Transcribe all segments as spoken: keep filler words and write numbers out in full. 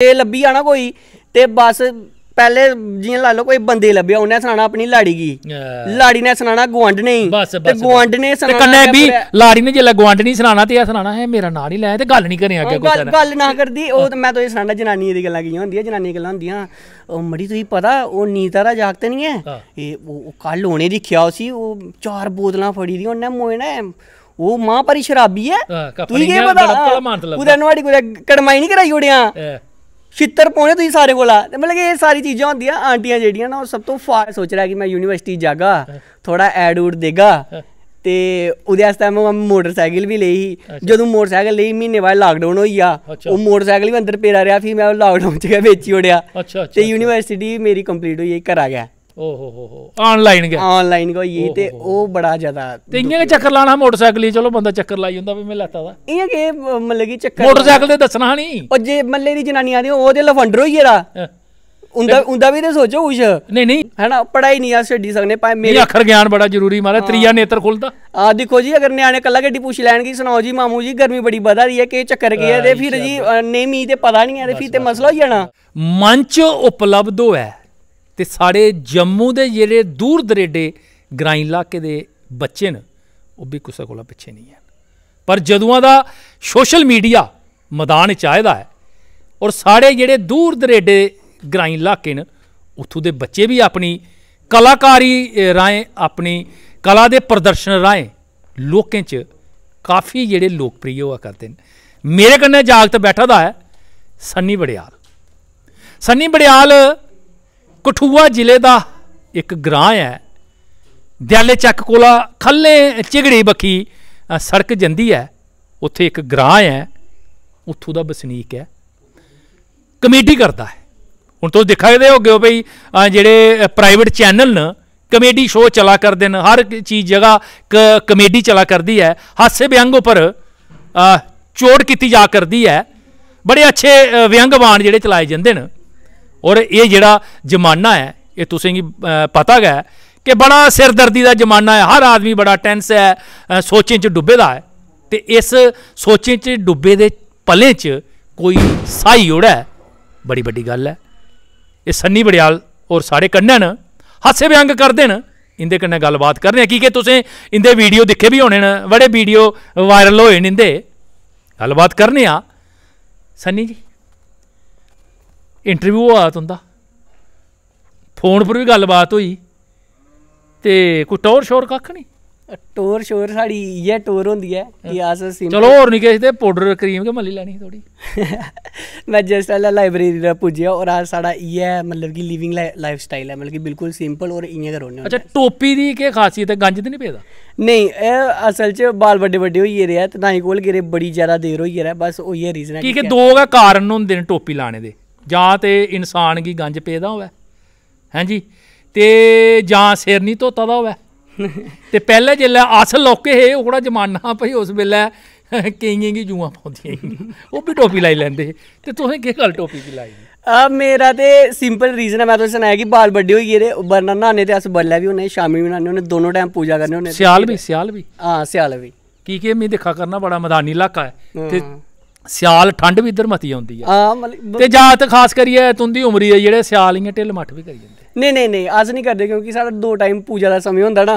ते लब्भी जाना कोई ते बस पहले जियां ला लो कोई बंदे लब्भिया उन्हें सनाना अपनी लाड़ी की, लाड़ी ने सनाना गुआंढने ते गुआंढने सनाना कन्नै बी लाड़ी ने जेल्लै गुआंढनी सनाना ते सनाना है मेरा नाम नहीं लै ते गल नहीं करनी अग्गे कोई गल ना करदी। ओ ते मैं तुगी सनाना जनानियां दी गल्लां कियां होंदियां, जनानियां गल्लां होंदियां ओ मड़ी तुगी पता ओ नीता दा जागत नहीं है ए कल होने दिखिया उसी ओ चार बोतलां फड़ी दी उन्नै मोए ने वो मां पर शराबी है तुगी के पता कुदै नोआड़ी कुदै कड़माई नहीं कराई ओड़ियां छित्तर पौने तुसी सारे कोला। मतलब कि ये सारी चीज़ां होंदियां आंटियां जेह्ड़ियां ना सब तो फार सोच रहा है कि मैं यूनिवर्सिटी जागा थोड़ा ऐड ऊड देगा ते ओह्दे आस्तै मैं मोटरसाइकिल भी लेई ही। जदूं मोटरसाइकिल लेई म्हीने बाद लाकडाउन होई गेआ ओह् मोटरसाइकिल बी अंदर पेदा रेहा फ्ही मैं लाकडाउन च गै बेची ओड़ेआ ते यूनिवर्सिटी मेरी कंप्लीट होई गेई घरा गै ऑनलाइन गै ऑनलाइन गै होई गेई ते ओह् बड़ा ज्यादा ते इयां गै चक्कर लाना मोटरसाइकिल चलो बंदा चक्कर लाई जंदा मैं लैता दा इयां के मतलब कि चक्कर मोटरसाइकिल ते दस्सना हा नी ओ जे मल्ले दी जनानियां आदियां ओह् ते लफंडर होई गेदा उंदा उंदा भी ते सोचो कुछ नहीं नहीं है ना पढ़ाई नहीं अस छड्डी सकने भाई मेरा अखर ज्ञान बड़ा जरूरी महाराज त्रीया नेत्र खुलदा। हां दिक्खो जी अगर न्याणे कल्ला गड्डी पूछी लैन कि सनाओ जी मामू जी गर्मी बड़ी बधा रही है के चक्कर के है ते फिर जी नहीं मी ते पता नहीं है ते फिर ते मसला होई जाना। मंच उपलब्ध होवे ते साढ़े जम्मू दे जेह्ड़े दूर दरेडे ग्राईं इलाके दे बच्चे न ओह् बी कुसै कोला पिच्छे नहीं हैन, पर जदुआं दा सोशल मीडिया मैदान च आए दा ऐ और साढ़े जेह्ड़े दूर दरेडे ग्राईं इलाके न उत्थूं दे बच्चे भी अपनी कलाकारी राहें अपनी कला दे प्रदर्शन राहें लोकें च काफ़ी जेह्ड़े लोकप्रिय होआ करदे न। मेरे कन्नै जागत बैठा दा ऐ सन्नी बडियाल। सन्नी बडियाल कठुआ जिले दा एक ग्रां है दयाले चक्क कोला खल्ले झिगड़ी बक्खी सड़क जंदी है उत्थे एक ग्रां है उत्थूं दा बसनीक है कमेडी करदा है। हुण तुस दिक्खा दे होगे हो भाई जेह्ड़े प्राइवेट चैनल न कमेडी शो चला करदे न हर चीज़ जगह क कमेडी चला करदी है हासे व्यंग उप्पर चोट कीती जा करदी है बड़े अच्छे व्यंगबाण जेह्ड़े चलाए जंदे न और ये जेड़ा जमाना है ये तुसेंगी पता गै कि बड़ा सिरदर्दी दा जमाना है। हर आदमी बड़ा टेंस है सोचें च डुब्बे दा है ते इस सोचें च डुब्बे दे पलें च कोई सहाई ओड़ै बड़ी बड्डी गल्ल है। एह् सन्नी बडियाल और साढ़े कन्नै न हासे व्यंग करदे न इंदे कन्नै गल्लबात करने की के तुसें इंदे वीडियो दिक्खे बी होने न बड़े वीडियो वायरल होए न इंदे गल्लबात करने आं। सन्नी जी इंटरव्यू होआ तुंदा फोन पर भी गल्लबात होई ते कोई टोर शोर कक्ख नहीं टोर शोर साढ़ी इ'यै टोर होंदी ऐ कि अस चलो होर निं किश ते पाउडर क्रीम गै मली लैनी थोड़ी मैं जिस टाइम लाइब्रेरी दा पुज्जेआ और अस साढ़ा इ'यै मतलब कि लिविंग लाइफ स्टाइल ऐ मतलब कि बिल्कुल सिंपल और इ'यां गै रौह्ने। अच्छा टोपी दी केह् खासियत ऐ गंज ते निं पेदा? नेईं असल च बाल बड्डे बड्डे होई गेदे ऐ ते तां कोल गेदे बड़ी ज्यादा देर होई गेदा बस इ'यै रीजन ऐ की के दो गै कारण होंदे न टोपी लाने दे जां ते इंसान गी गंज पेदा होवे हैं जी ते जां सिर नहीं धोता दा होवे ते पैह्ले जेल्लै अस लौह्के हे ओह्ड़ा जमाना हा भाई उस बेल्लै केइयें गी जुआं पौंदियां हियां ओह् बी टोपी लाई लैंदे हे ते तुसें केह् गल्ल टोपी की लाई? आ, मेरा ते सिंपल रीजन है मैं तुसें सनाया कि बाल बड्डे होई गेदे वरना न्हाने ते अस बडलै बी होने शामीं बी न्हाने होने दोनों टाइम पूजा करने होने स्याल बी स्याल बी हां स्याल बी की के में दिक्खा करना बड़ा मदानी इलाका ऐ ते स्याल ठंड भी इधर मती आती है ते जात खास करियै तुंदी उमरी दे जेह्ड़े स्याल इयां ढिल्ल मट्ठ भी करी जंदे। नहीं नहीं नहीं अस नहीं करदे क्योंकि साढ़ा दो टाइम पूजा दा समय होंदा ना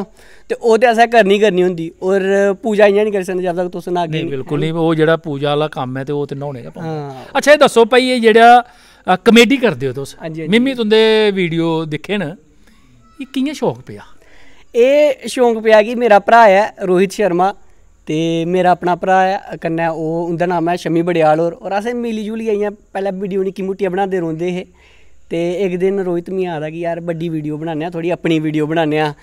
ते ओह् ते असें करनी करनी होंदी और पूजा इयां नहीं करी सकदे जद तक तुस न्हागे नहीं। बिल्कुल नहीं ओह् जेह्ड़ा पूजा आह्ला कम्म ऐ ते ओह् ते न्हौने गै पौंदा। अच्छा एह् दस्सो भाई एह् जेह्ड़ा कमेडी करदे हो तुस मिमी तुंदे वीडियो दिक्खे न एह् कि'यां शौक पेआ? एह् शौक पेआ कि मेरा भ्रा ऐ रोहित शर्मा ते मेरा अपना भ्रा ऐ कन्नै ओह् उं'दा नाम ऐ शम्मी बडियाल और, और असें मिली जुलियै इ'यां पैह्लें वीडियो निक्की मुट्टियां बनांदे रौंह्दे हे ते इक दिन रोहित मिगी आखदा कि यार बड्डी वीडियो बनाने आं थोड़ी अपनी वीडियो बनाने आं।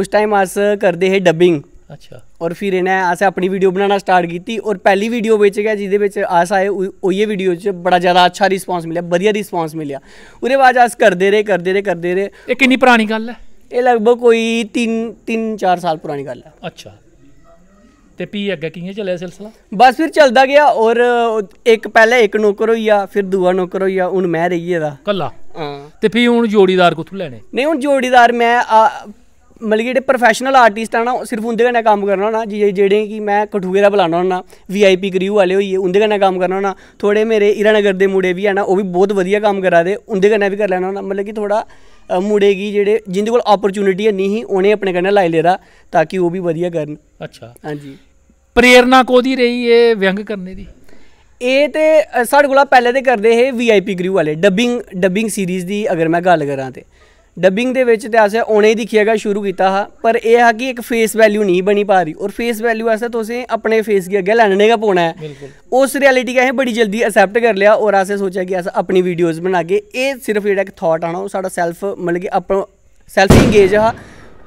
उस टाइम अस करदे हे डबिंग। अच्छा और फिर इ'नें असें अपनी वीडियो बनाना स्टार्ट कीती और पैह्ली वीडियो बिच गै जेह्दे बिच अस आए उ'यै वीडियो च बड़ा ज्यादा अच्छा रिस्पांस मिलेआ बधिया रिस्पांस मिलेआ। ओह्दे बाद अस करदे रेह् करदे रेह् करदे रेह्। एह् किन्नी परानी गल्ल ऐ? एह् लगभग कोई तिन तिन चार साल पुरानी गल्ल ऐ। अच्छा ते फ्ही अग्गें कि'यां चलेआ सिलसिला? बस फिर चलदा गेआ और इक पैह्लें इक नौकर होई गेआ फिर दूआ नौकर होई गेआ हून मैं रेही गेदा कल्ला। हां ते फ्ही हून जोड़ीदार कुत्थूं लैने? नेईं हून जोड़ीदार मैं मतलब कि जेह्ड़े प्रोफैशनल आर्टिस्ट है ना सिर्फ उंदे कन्नै कम्म करना होना, जे जेह्ड़े कि मैं कठुए दा बुलाना होना, वी आई पी क्रू आह्ले होई गे उंदे कन्नै कम्म करना होना। थोड़े मेरे हीरानगर दे मुड़े बी है ना ओह् बी बहुत वधिया कम्म करा दे, उंदे कन्नै बी करी लैना होना। मतलब कि थोड़ा मुड़े गी जेह्ड़े जिंदे कोल ऑपर्चुनिटी हैनी ही उ'नें अपने कन्नै लाई लेदा ताकि ओह् बी वधिया करन। अच्छा हां जी, प्रेरणा कोह्दी रेही एह् व्यंग करने दी? एह् ते साढ़े कोला पैह्लें ते करदे हे वी आई पी क्रू आह्ले, डबिंग डबिंग सीरीज़ दी अगर मैं गल्ल करां ते डबिंग दे बिच ते असें उ'नें दिक्खियै गै शुरू कीता हा, पर एह् हा कि इक फेस वैल्यू नहीं बनी पा रही, और फेस वैल्यू असें तुसें अपने फेस गी अग्गें लैने गै पौना है। उस रियलिटी गी असें बड़ी जल्दी एक्सैप्ट करी लिया और असें सोचेआ कि अस अपनी वीडियोज़ बनागे। एह् सिर्फ जेह्ड़ा इक थाट आना ओह् साढ़ा सैल्फ मतलब कि अपना सैल्फ इंगेज हा,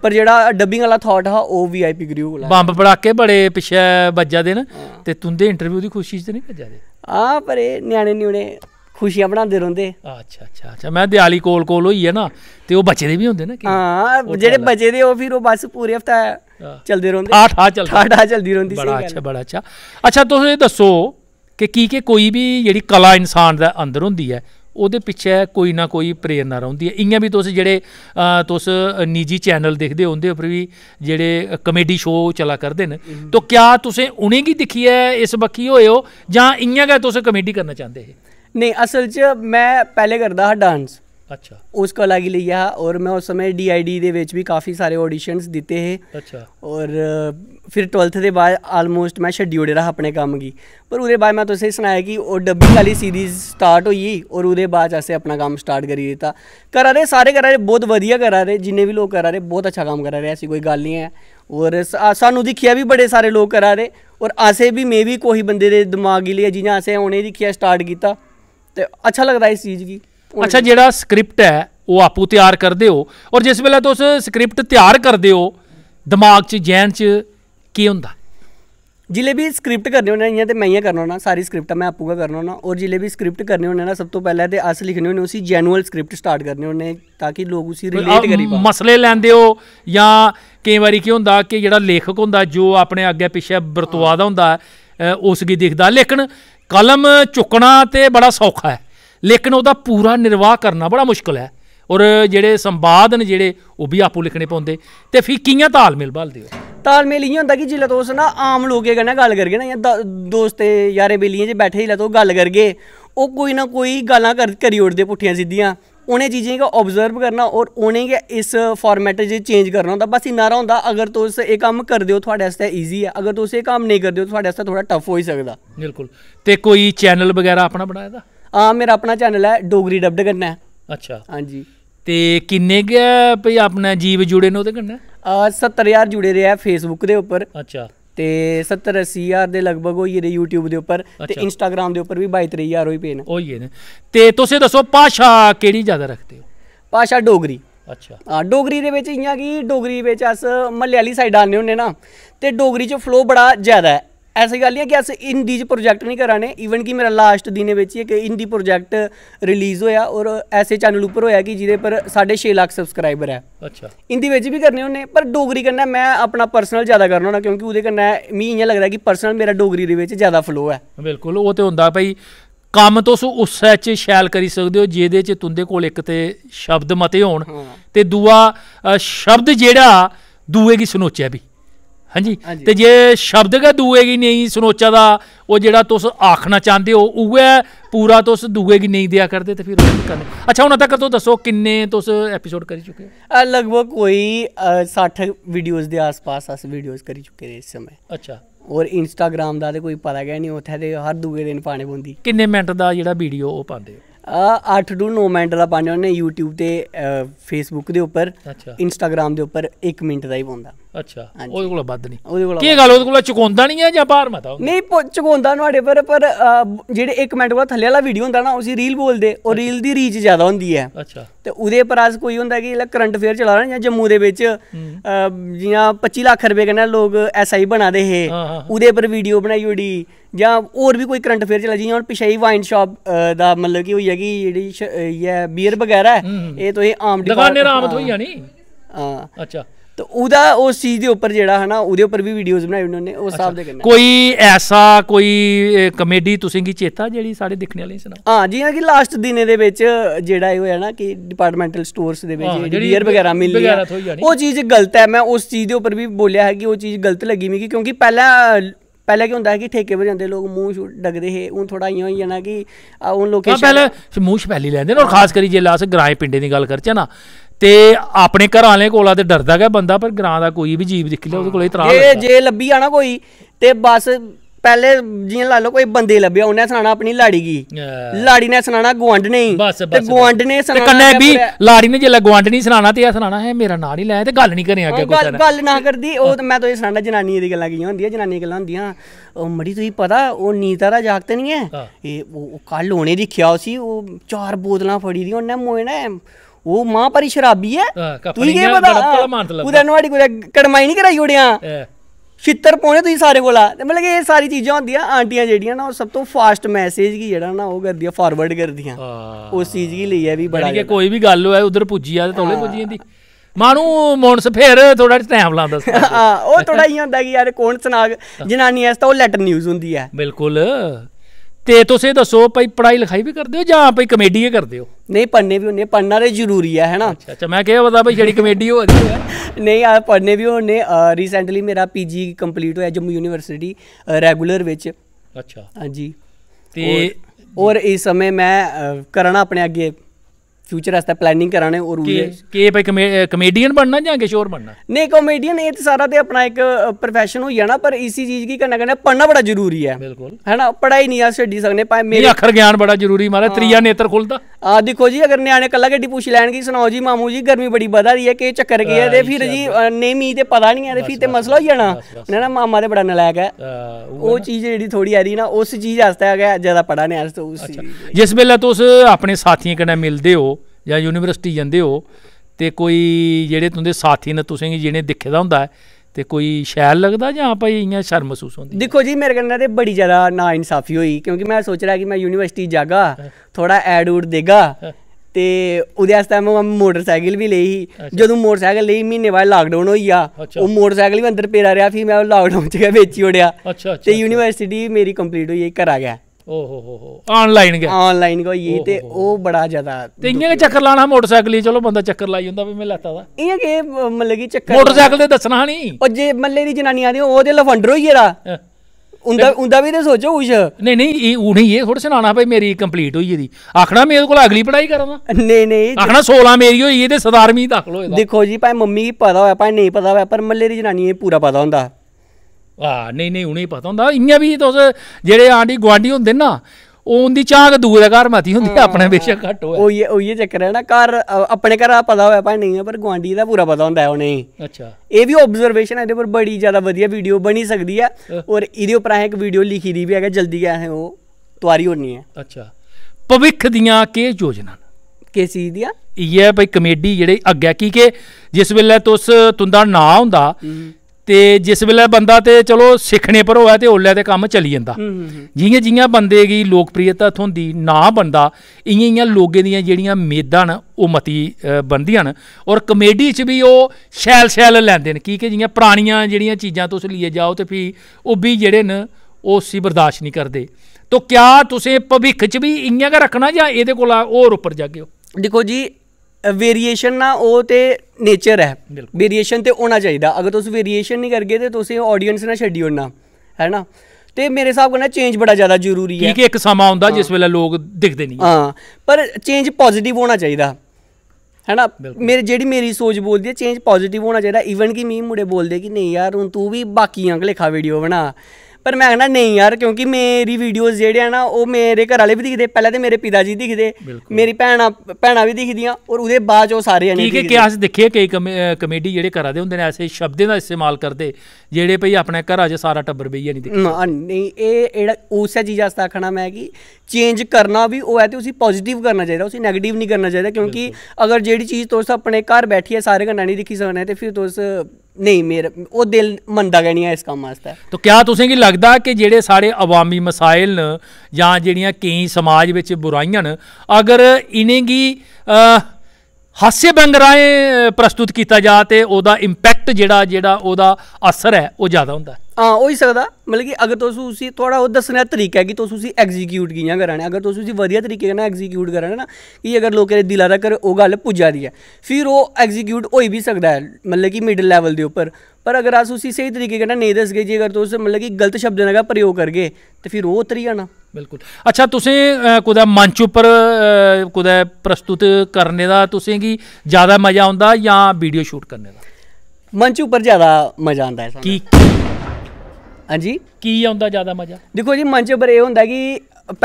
पर जेह्ड़ा डबिंग आह्ला थाट हा ओह् वी आई पी क्रू कोला। बंब पड़ाके बड़े पिच्छे बज्जा दे न ते तुंदे इंटरव्यू दी खुशी च निं बज्जा दे? हां, पर एह् न्याणे न्यूणे खुशियां बनाते रौंदे। अच्छा अच्छा अच्छा, मैं देआली कोल कोल होई है ना ते ओह् बचे दे भी होंदे ना? हां, जेह्ड़े बचे दे ओह् फिर ओह् बस पूरे हफ्ता चलदे रौंदे, ठाठा चलदी ठाठा चलदी रौंदी। बड़ा अच्छा, बड़ा अच्छा। अच्छा, तुस एह् दस्सो कि की के कोई बी जेह्ड़ी कला इंसान दे अंदर होंदी है ओह्दे पिच्छे कोई ना कोई प्रेरणा रौंदी है। इ'यां बी तुस जेह्ड़े तुस निजी चैनल दिखदे हो उं'दे उप्पर बी जेह्ड़े कमेडी शो चला करदे न, तो क्या तुसें उ'नेंगी दिक्खियै इस बक्खी होए हो जां इ'यां गै तुस कमेडी करना चाहंदे हे? नहीं, असल च मैं पहले करदा हा डांस। अच्छा, उस कला गी लेइयै हा, और मैं उस समय डी आई डी दे बिच भी काफ़ी सारे ऑडिशन्स दिते हे। अच्छा, और फिर ट्वैल्थ दे बाद आलमोस्ट मैं छड्डी ओड़े दा हा अपने कम्म गी, पर ओह्दे बाद मैं तुसें सनाया कि ओह् डब्बी आह्ली सीरीज़ स्टार्ट होई गेई और ओह्दे बाद असें अपना कम्म स्टार्ट करी दित्ता। करा दे सारे करा दे बहुत वधिया करा दे, जिन्ने बी लोग करा दे बहुत अच्छा कम्म करा दे, ऐसी कोई गल्ल नहीं है। और सानूं दिक्खियै बी बड़े सारे लोग करा दे, और असें भी में भी कोई बंदे दे दमाग गी लेइयै जि'यां असें उ'नेंगी दिक्खियै स्टार्ट कीता ते अच्छा लगदा इस चीज़ गी। अच्छा, जेह्ड़ा स्क्रिप्ट है ओह् आपूं तैयार करदे हो, और जिस बेल्लै तुस स्क्रिप्ट तैयार करदे हो दमाग च जैन च केह् होंदा? जिल्लै बी स्क्रिप्ट करने होन्ने इ'यां ते मैं इ'यां करना होन्ना, सारी स्क्रिप्टां मैं आपूं गै करना होन्ना, और जिल्लै बी स्क्रिप्ट करने होन्ने ना सब तो पैह्ले ते अस लिखने होन्ने उसी जैनुअल स्क्रिप्ट स्टार्ट करने होन्ने ताकि लोग उसी रिलेट करी पान। मसले लैंदे हो जां केईं बारी केह् होंदा कि जेह्ड़ा लेखक होंदा जो अपने अग्गें पिच्छे बरतोआ दा होंदा उसगी दिखदा, लेकिन कलम चुक्कना ते बड़ा सौखा ऐ लेकिन ओह्दा पूरा निर्वाह करना बड़ा मुश्किल है, और जेह्ड़े संवाद न जेह्ड़े ओह् बी आपूं लिखने पौंदे। ते फिर कि'यां तालमेल बलदे हो? तालमेल इ'यां होंदा कि जिल्लै तुस ना आम लोकें कन्नै गल्ल करगे ना जां दोस्तें यारें बेलियें च बैठे जिल्लै तुस गल्ल करगे ओह् कोई ना कोई गल्लां कर करी ओड़दे पुट्ठियां सिद्धियां, उ'नें चीज़ें गी ऑब्जर्व करना और उ'नें गै इस फार्मेट च चेंज करना होंदा। बस इन्ना हारा होंदा, अगर तुस एह् कम्म करदे हो थुआढ़े आस्तै ईजी ऐ, अगर तुस एह् कम्म नेईं करदे हो थुआढ़े आस्तै थोह्ड़ा टफ होई सकदा। बिल्कुल। ते कोई चैनल बगैरा अपना बनाए दा? हां, मेरा अपना चैनल है डोगरी डब्ड कन्नै। अच्छा, हाँ जी। ते किन्ने गै भाई अपने जीव जुड़े न ओह्दे कन्नै? सत्तर ज्हार जुड़े दे ऐ फेसबुक दे उप्पर। अच्छा, ते सत्तर अस्सी ज्हार दे लगभग होई गेदे यूट्यूब दे उप्पर। अच्छा, ते इंस्टाग्राम दे उप्पर बी बाई त्रेई ज्हार होई पे न, होई गे न। ते तुस दस्सो भाशा केह्ड़ी ज्यादा रखदे हो? भाशा डोगरी। अच्छा, हां, डोगरी दे बिच इ'यां कि डोगरी बिच अस म्हल्ले आह्ली साइड आने होन्ने ना ते डोगरी च फ्लो बड़ा ज्यादा ऐ। ऐसी गल्ल नहीं है कि अस हिंदी च प्रोजैक्ट नहीं करा ने, ईवन कि मेरा लास्ट दिनें बिच इक हिंदी प्रोजैक्ट रिलीज़ होया और ऐसे चैनल उप्पर होया कि जिदे पर साढ़े छे लक्ख सब्सक्राइबर ऐ। अच्छा, हिंदी बिच भी करने होन्ने पर डोगरी कन्नै मैं अपना पर्सनल ज्यादा करना होन्ना क्योंकि ओह्दे कन्नै मिगी इ'यां लगदा कि पर्सनल मेरा डोगरी दे बिच ज्यादा फ्लो ऐ। बिल्कुल, ओह् ते होंदा भाई कम्म तुस उस्सै च शैल करी सकदे हो जेह्दे च तुंदे कोल इक ते शब्द मते होन ते दूआ शब्द जेह्ड़ा दुए गी सनोचै बी। हाँ जी, ते जे शब्द गै दुए गी नेईं सनोचा दा ओह् जेह्ड़ा तुस आखना चाहंदे हो उ'ऐ पूरा तुस दुए गी नेईं देआ करदे ते फिर करने। अच्छा, हून तक तुस दस्सो किन्ने तुस एपिसोड करी चुके हो? लगभग कोई सट्ठ वीडियोस दे आस पास अस वीडियोस करी चुके दे इस समय। अच्छा, और इंस्टाग्राम दा ते कोई पता गै निं, उत्थै ते हर दूए दिन पाने पौंदी। किन्ने मिनट दा जेह्ड़ा वीडियो ओह् पांदे हो? अट्ठ टू नौ मिनट दा पाने होन्ने यूट्यूब ते फेसबुक दे उप्पर। अच्छा, इंस्टाग्राम दे उप्पर इक मिनट दा ही पौंदा। अच्छा, ओह्दे कोला बद्ध निं? केह् गल्ल, ओह्दे कोला चकोंदा निं ऐ जां भार मता? नेईं, चकोंदा नुहाड़े पर, पर जेह्ड़े इक मिनट कोला थल्ले आह्ला वीडियो होंदा ना उसी रील बोलदे, और रील दी रीच ज्यादा होंदी ऐ। अच्छा, ते ओह्दे पर अस कोई होंदा कि करंट अफेयर चला दा जियां जम्मू दे बिच जियां पच्ची लक्ख रपे कन्नै लोग एस आई बना दे हे ओह्दे पर वीडियो बनाई ओड़ी, जां होर बी कोई करंट अफेयर चला जियां हून पिछे वाइन शॉप दा मतलब कि होई गेआ कि जेह्ड़ी बियर बगैरा एह् तुसें आम दुकानें पर आम थ्होई जानी। हां, अच्छा, तो उदा उस चीज़ के उपर जेड़ा है ना उदे उपर भी वीडियोस बनाई उन्होंने उस हिसाब दे करना। कोई ऐसा कोई कॉमेडी तुसें गी चेता जेड़ी सारे दिखने वाले सना? हां जियां कि लास्ट दिने दे विच जेड़ा एह् होया ना कि डिपार्टमेंटल स्टोर्स दे विच बियर वगैरह मिली ओह चीज़ गलत है। मैं उस चीज़ के उपर भी बोलिया है कि ओह चीज़ गलत लगी मिगी, क्योंकि पहला पहले क्या होंगे कि ठेके पर जाते लोग मूँह डगते हे, हूँ थोड़ा इं होई जाना कि हूँ लोग पहले मूँह छपैली लैंदे ना। और खास करी जे अस ग्राएं पिंडें दी गल करचै ना ते अपने घर आने कोला ते डरदा गै बंदा, पर ग्रां दा कोई भी जीव दिक्खी लो ओहदे कोल इतराज जे जे लब्भी जाना कोई ते बस पहले जियां ला लो कोई बंदे लब्भिया उन्हें सनाना अपनी लाड़ी की, लाड़ी ने सनाना गुआंढने गी ते गुआंढने सनाना ते कन्नै भी लाड़ी ने जेल्लै गुआंढनी सनाना ते सनाना है मेरा नां नहीं लै ते गल नहीं करनी अग्गे कोई गल ना करदी। ओह ते मैं तो एह् सनाना जनानियां दी गल्लां कीतियां होंदियां, जनानियां गल्लां होंदियां ओह मड़ी तुगी पता ओह नीता दा जागत नहीं है एह् कल होने दिक्खेआ उसी ओह चार बोतलां फड़ी दी उन्नै मोए ने वो मां पर शराबी है तू ही पता कुदै नुआड़ी कुदै कड़माई नहीं कराई ओड़ेआ छित्तर पौने तुसी सारे कोला। मतलब कि सारी चीज़ां होंदियां आंटियां जेहड़ियां ना ओह् सब तो फास्ट मैसेज की जेहड़ा ना ओह् करदियां फारवर्ड करदियां उस चीज़ गी लेइयै बी बड़ा कि कोई बी गल होऐ उधर पुज्जी जा ते तौले पुज्जी जंदी मानू मोनस फिर थोड़ा टाइम लांदा। हां ओह् थोड़ा इयां होंदा कि यार कौन सनाग जनानी आस्तै ओह् लेटर न्यूज़ होंदी है बिल्कुल। ते तुस एह् दस्सो भाई पढ़ाई लिखाई भी करते हो जां भाई कॉमेडी गै करते हो? नहीं पढ़ने भी होने, पढ़ना ते जरूरी है है ना। अच्छा अच्छा मैं क्या पता भाई जेह्ड़ी कॉमेडी हो रही है नहीं आ पढ़ने भी होने। रिसेंटली मेरा पीजी कंप्लीट होया जम्मू यूनिवर्सिटी रेगुलर विच। अच्छा हाँ जी ते और इस समय मैं करना अपने अग्गे फ्यूचर आस्तै प्लानिंग कराने और के भाई कॉमेडियन बनना जां किश होर बनना? नहीं कॉमेडियन एह् सारा ते अपना एक प्रोफेशन होई जाना, पर इसी चीज़ की कन्नै कन्नै पढ़ना बड़ा जरूरी है बिल्कुल है ना। पढ़ाई नहीं अस छड्डी सकने भाई मेरे अखर ज्ञान बड़ा जरूरी महाराज त्रीया नेत्र खुलदा। हां दिक्खो जी अगर न्याणे कल्ला गड्डी पुछ लैन कि सनाओ जी मामू जी गर्मी बड़ी बधा रही है के चक्कर केह् ऐ ते फिर जी नेईं मी ते पता नहीं ऐ ते फिर ते मसला होई जाना ना ना मामा ते बड़ा नलायक ऐ। ओह् चीज़ जेह्ड़ी थोड़ी हारी ना उस चीज़ आस्तै गै ज्यादा पढ़ाने आस्तै उस जिस बेल्लै तुस अपने साथियें कन्नै मिलदे हो जां यूनिवर्सिटी जाते हो तो कोई जेहड़े तुंदे साथी ने तुसें जिन्हें दिक्खे दा होंदा है तो कोई शैल लगदा जां भाई इयां शर्म महसूस होंदी? दिक्खो जी मेरे कन्नै ते बड़ी ज्यादा ना इंसाफी होई, क्योंकि मैं सोच रहा कि मैं यूनिवर्सिटी जागा थोड़ा ऐड उड देगा ते ओह्दे आस्तै मैं मोटरसाइकिल भी लेई ही। जदूं मोटरसाइकिल लेई महीने बाद लॉकडाउन होई गेआ ओह् मोटरसाइकिल बी अंदर पेरा रेहा फ्ही मैं लॉकडाउन च गै बेची ओड़ेआ ते यूनिवर्सिटी मेरी कंप्लीट होई घरा गै ऑनलाइन गै ऑनलाइन गै होई ते ओह् बड़ा ज्यादा ते इयां गै चक्कर लाना मोटरसाइकल ही चलो बंदा चक्कर लाई जंदा मैं लैता दा इयां के मतलब कि चक्कर मोटरसाइकल ते दस्सना हां नहीं ओह् जे मल्ले दी जनानी आदी ओह् ते लफंडर होई गेदा उंदा उंदा भी ते सोचो कुछ नहीं नहीं उनेंगी एह् थोड़ा सनाना भाई मेरी कंप्लीट होई गेदी आखना मेरे कोल अगली पढ़ाई करा दा नहीं नहीं आखना सोलह मेरी होई ते सतारवीं दाखल होए दा। दिक्खो जी भाई मम्मी गी पता होए भाई नेईं पता होए पर मल्ले दी जनानियें गी पूरा पता होंदा। हां नहीं नहीं उन्हें पता होंदा इ'यां भी तुस जेह्ड़े आंडी गुआंढी होंदे ना ओह् उं'दी झांक दूए दे घर मती होंदी अपने बेशक घट्ट होए ओही ओही चक्कर है ना। घर अपने घरा पता होए भाई नेईं पर गुआंढी दा पूरा पता होंदा उ'नेंगी। अच्छा एह् बी ऑब्जर्वेशन ऐ एह्दे पर बड़ी ज्यादा वधिया वीडियो बनी सकदी ऐ और एह्दे उप्पर असें इक वीडियो लिखी दी बी ऐ कि जल्दी गै असें ओह् तुआरी होनी ऐ। अच्छा भविक्ख दियां केह् योजना किस चीज़ दियां? इ'यै भाई कॉमेडी जेह्ड़े अग्गै की के जिस बेल्लै तुस तुंदा नांऽ होंदा ते जिस बेल्लै बंदा ते चलो सिक्खने पर होऐ ते ओल्लै ते कम्म चली जंदा। जियां जियां बंदे गी लोकप्रियता थ्होंदी नां बनदा इ'यां इ'यां लोकें दियां जेह्ड़ियां मेदां न ओह् मती बनदियां न और कॉमेडी च भी ओह् शैल शैल लैंदे न की के जियां परानियां जेह्ड़ियां चीज़ां तुस लेइयै जाओ ते फ्ही ओह् बी जेह्ड़े न ओह् उसी बर्दाश्त नहीं करदे। तो क्या तुसें भविक्ख च बी इ'यां गै रक्खना जां एह्दे कोला होर उप्पर जागे हो? दिक्खो जी वेरिएशन ना ओह् ते नेचर ऐ वेरिएशन ते होना चाहिदा। अगर तुस वेरिएशन नहीं करगे तो तुसें ऑडियंस ने छड्डी ओड़ना है ना। ते मेरे स्हाब कन्नै चेंज बड़ा ज्यादा जरूरी है कि इक समां होंदा जिस वेल्लै लोग दिखदे नहीं। हां पर चेंज पॉजिटिव होना चाहिदा है ना। मेरी जेह्ड़ी मेरी सोच बोलदी ऐ चेंज पॉजिटिव होना चाहिदा। इवन कि मिगी मुड़े बोलदे कि नेईं यार हून तू बी बाकी आंह्गर लेखा वीडियो बना, पर मैं आखना नहीं यार क्योंकि मेरी वीडियोस जेह्ड़े है ना ओह् मेरे घर आह्ले भी दिखदे, पैह्लें ते मेरे पिता जी दिखदे, मेरी भैनां भैनां बी दिखदियां और ओह्दे बाद ओह् सारे ठीक ऐ। क्या अस दिक्खे केईं कॉमेडी जेह्ड़े करा दे होंदे न ऐसे शब्दें दा इस्तेमाल करदे जेह्ड़े भाई अपने घरा च सारा टब्बर बेहियै नहीं दिखदा। नेईं एह् उस्सै चीज़ आस्तै आखना मैं कि चेंज करना भी होऐ ते उसी पॉजिटिव करना चाहिदा, उसी नैगेटिव नहीं करना चाहिदा। क्योंकि अगर जेह्ड़ी चीज़ तुस अपने घर बैठियै सारे कन्नै नहीं दिक्खी सकने ते फिर तुस नहीं मेरा ओह् दिल मनदा गै निं ऐ इस कम्म आस्तै। तो क्या तुसेंगी लगदा कि जेह्ड़े साढ़े अवामी मसाइल न जां जेह्ड़ियां केईं समाज बिच बुराइयां न अगर इ'नेंगी हास्य व्यंग राहें प्रस्तुत किया जा तो वह इंपैक्ट जोड़ा जो असर है वह ज़्यादा होंगे। हाँ हो ही सकता, मतलब कि अगर तुस उसी थोड़ा दस्सने का तरीका है कि तुस उसी एग्जीक्यूट कियां करा ने, अगर तुस उसी वधिया तरीके कन्नै एग्जीक्यूट करा ने ना कि अगर लोकें दे दिला तक ओह गल पुज्जा दी है फिर वह एग्जीक्यूट हो भी सकता है, मतलब कि मिडल लैवल के उपर। पर अगर अस उसी सही तरीके कन्नै नहीं दसगे जी, अगर तुस मतलब कि गलत शब्दां दा प्रयोग करगे तो फिर ओह उतरी जाना। बिल्कुल। अच्छा, तुसें कुदै मंच उप्पर कुदै प्रस्तुत करने दा तुसेंगी ज़्यादा मज़ा आंदा जां वीडियो शूट करने दा? मंच उप्पर ज़्यादा मज़ा आंदा है की? हाँ जी, की आंदा ज़्यादा मज़ा? दिक्खो जी, मंच उप्पर एह् होंदा कि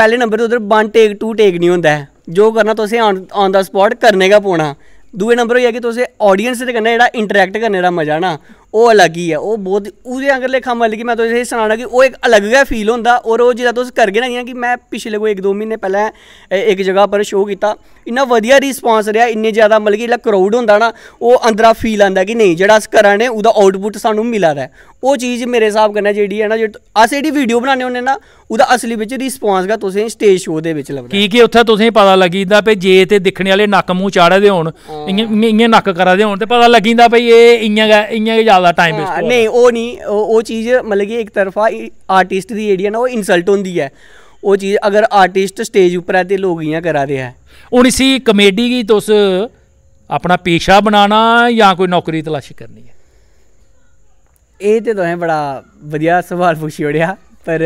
पैह्ले नंबर उधर वन टेक टू टेक नहीं होंदा है, जो करना तुसें ऑन द स्पॉट करने गै पौना। दूए नंबर होई कि तुसें ऑडियंस दे कन्नै जेह्ड़ा इंटरैक्ट करने दा मज़ा ना ओह् अलग ही है, ओह् बहुत उदे आंगर लेखा, मतलब कि मैं तुसें सनाना कि ओह् एक अलग गै फील होंदा। और ओह् जिल्लै तुस करगे ना, जियां कि मैं पिछले कोई एक दो म्हीने पैह्लें इक जगह पर शो कीता, इन्ना वधिया रिस्पांस रेहा, इन्ने ज़्यादा मतलब कि जेल्लै क्राउड होंदा ना ओह् अंदरा फील आंदा कि नेईं जेह्ड़ा अस करा ने ओह्दा आउटपुट सानूं मिला दा ऐ। ओह् चीज़ मेरे स्हाब कन्नै जेह्ड़ी है ना, जेह्ड़ी अस जेह्ड़ी वीडियो बनाने होन्ने ना ओह्दा असली बिच रिस्पांस गै तुसें स्टेज शो दे बिच लभदा, की के उत्थें तुसें पता लग्गी जंदा भाई जे ते दिक्खने आह्ले नक्क मूंह् चाढ़े दे होन, इ'यां इ'यां नक्क करा दे होन ते पता लग्गी जंदा भाई एह् इ'यां गै इ'यां गै ज़्यादा टाइम वेस्ट होआ। नहीं ओह नहीं, ओह चीज़ मतलब कि एक तरफा आर्टिस्ट दी जेह्ड़ी है ना ओह् इंसल्ट होंदी है। ओह चीज़ अगर आर्टिस्ट स्टेज उप्पर है ते लोग इ'यां करा दे है। हूँ इसी कमेडी गी तुस अपना पेशा बनाना या कोई नौकरी तलाशी करनी है? एह् ते तुसें बड़ा वधिया सवाल पुच्छी ओड़ेआ, पर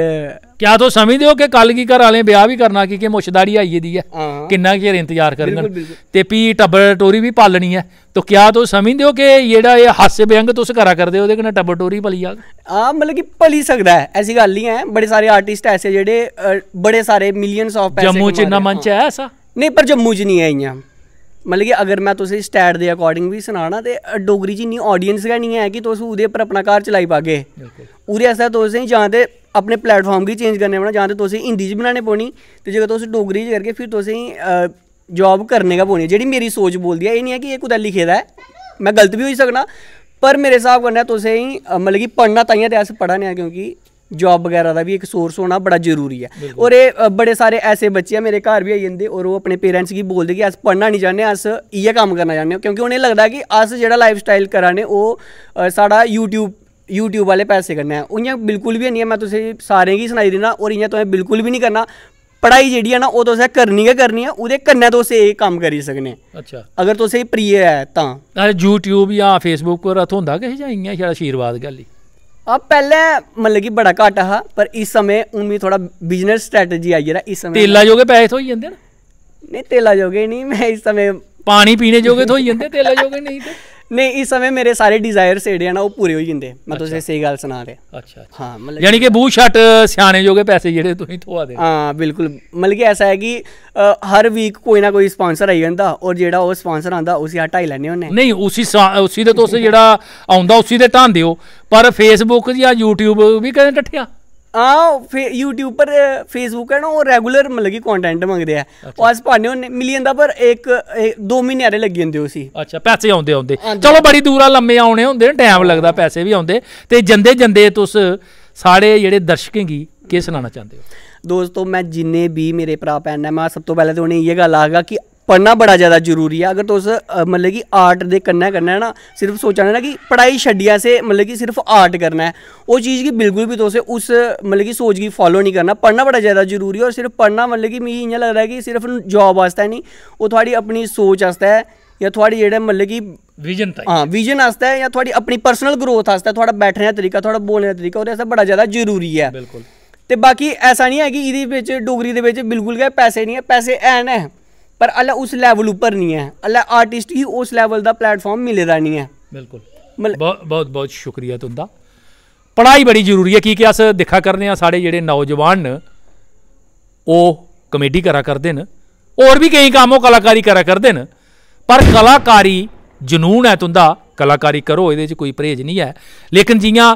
क्या तुस समझदे हो कि कल गी घर आह्लें ब्याह भी करना की के मुश्तदारी आई गेदी है, किन्ना चिर इंतजार करन ते भी टब्बर टोरी भी पालनी है, तो क्या तुस समझदे हो कि जेह्ड़ा एह् हास्य व्यंग तुस करा करदे ओह्दे कन्नै टब्बर टोरी भली जाग? हां, मतलब कि भली सकदा है, ऐसी गल्ल नहीं है। बड़े सारे आर्टिस्ट ऐसे जेह्ड़े बड़े सारे मिलियंस ऑफ पैसे जम्मू च इन्ना मंच है ऐसा नहीं, पर जम्मू च नहीं है इ'यां, मतलब कि अगर मैं तुसें स्टैट दे अकॉर्डिंग भी सनाना ते डोगरी च इन्नी ऑडियंस गै नहीं है कि तुस ओह्दे पर अपना घर चलाई पागे। ओह्दे आस्तै तुसें जां ते अपने प्लेटफॉर्म गी चेंज करने पौना, जां ते तुसें हिंदी च बनाने पौनी ते जेकर तुस डोगरी च करगे फिर तुसें जॉब करने गै पौनी। जेह्ड़ी मेरी सोच बोलदी है, एह् निं है कि एह् कुदै लिखे दा ऐ, मैं गलत बी होई सकना, पर मेरे स्हाब कन्नै तुसें मतलब कि पढ़ना ताइयें ते अस पढ़ा ने आं क्योंकि जॉब वगैरह का भी एक सोर्स होना बड़ा जरूरी है। और ये बड़े सारे ऐसे बच्चे हैं मेरे घर भी आई जंदे और वो अपने पेरेंट्स की बोलते कि अस पढ़ना नहीं चाहने, अस इ'यै कम्म करना चाहने, क्योंकि उन्हें लगता कि अस जेह्ड़ा लाइफस्टाइल करा ने ओह् साढ़ा यूट्यूब यूट्यूब वाले पैसे कन्नै है। इ'यां बिल्कुल भी नहीं है, मैं तुसें सारें गी सनाई देना और इ'यां तुसें बिल्कुल भी नहीं करना। पढ़ाई जेह्ड़ी है ना ओह् तुसें करनी गै करनी है, ओह्दे कन्नै तुस एह् कम्म करी सकने। अच्छा, अगर तुसें प्रिय है तां यूट्यूब जां फेसबुक पर थ्होंदा किश जां इ'यां छड़ा आशीर्वाद गल्ल ही? अब पहले मतलब कि बड़ा घाटा हा, पर इस समय हूँ मिगी थोड़ा बिजनेस स्ट्रैटेजी आई गेदा। इस समय तेला जोगे पैसे थ्होई जंदे ना? नहीं तेला जोगे नहीं, मैं इस समय पानी पीने जोगे थ्होई जंदे, तेला जोगे नहीं ते नहीं इस समय मेरे सारे डिजायर्स जेह्ड़े हैन ओह् पूरे होई जंदे। मैं तुसें स्हेई गल्ल सना दे। अच्छा, हाँ, मतलब यानी कि बू शट स्याने जोगे पैसे जेह्ड़े तुसें थ्होआ दे। हाँ बिल्कुल, मतलब कि ऐसा है कि आ, हर वीक कोई ना कोई स्पांसर आई जंदा और जेह्ड़ा ओह् स्पांसर आंदा उसी हटाई लैने होन्ने। नहीं उसी उसी ते तुस जेह्ड़ा आंदा उसी ते ढांदे हो, पर फेसबुक जां यूट्यूब बी कदें ढट्ठेआ? हाँ, फे यूट्यूब पर फेसबुक है ना ओह् रेगुलर मतलब कि कंटेंट मंगदे ऐ। अच्छा। अस पाने होन्ने, मिली जंदा पर एक, एक दो म्हीने हारे लग्गी जंदे उसी। अच्छा, पैसे औंदे औंदे चलो बड़ी दूरा लम्मे औने होंदे, टाइम लगदा, पैसे भी औंदे ते जंदे जंदे तुस साढ़े जेह्ड़े दर्शकें गी केह् सनाना चाहंदे हो? दोस्तों, मैं जिन्ने भी मेरे भ्रा भैन ने, मैं सब तो पैह्लें ते उ'नेंगी इ'यै गल्ल आखगा कि पढ़ना बड़ा ज़्यादा जरूरी है। अगर तुस मतलब कि आर्ट दे कन्नै कन्नै ना सिर्फ सोचा ना कि पढ़ाई छड्डियै असें मतलब कि सिर्फ आर्ट करना है, ओह् चीज़ गी बिल्कुल भी तुस उस मतलब कि सोच गी फॉलो नहीं करना। पढ़ना बड़ा ज़्यादा जरूरी है और सिर्फ पढ़ना मतलब कि मिगी इ'यां लगदा कि सिर्फ जॉब आस्तै नहीं, ओह् थुआढ़ी अपनी सोच आस्तै जां थुआढ़ी जेह्ड़ा मतलब कि विजन, हाँ विजन आस्तै जां थुआढ़ी अपनी पर्सनल ग्रोथ आस्तै थुआढ़ा बैठने दा तरीका, थुआढ़ा बोलने दा तरीका, ओह्दे आस्तै बड़ा ज़्यादा जरूरी ऐ। बिल्कुल। ते बाकी ऐसा निं है कि एह्दे बिच डोगरी दे बिच बिल्कुल गै पैसे निं ऐ, पैसे हैन ऐ पर अल्ले उस लेवल उप्पर नहीं है, अल्ले आर्टिस्ट गी उस लेवल दा प्लेटफॉर्म मिले दा नहीं है। बिल्कुल, बहुत बहुत बहुत शुक्रिया तुंदा। पढ़ाई बड़ी जरूरी है, क्योंकि अस दिक्खा करने आं साढ़े जेह्ड़े नौजवान न ओह् कमेडी करा करदे न, होर भी केईं कम्म ओह् कलाकारी करा करदे न, पर कलाकारी जनून है तुंदा, कलाकारी करो, एह्दे च कोई परहेज नहीं है। लेकिन जियां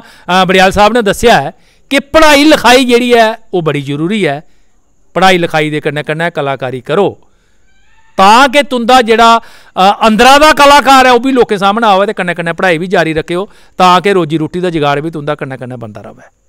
बडियाल साहब ने दस्सेआ है कि पढ़ाई लिखाई जेह्ड़ी है ओह् बड़ी जरूरी है, पढ़ाई लिखाई दे कन्नै कन्नै कलाकारी करो तां कि तुंदा जेह्ड़ा अंदरा दा कलाकार है ओह् बी लोकें सामनै आवै ते कन्नै कन्नै पढ़ाई बी जारी रक्खेओ तां कि रोजी रुट्टी दा जुगाड़ बी तुंदा कन्नै कन्नै बनदा रवै।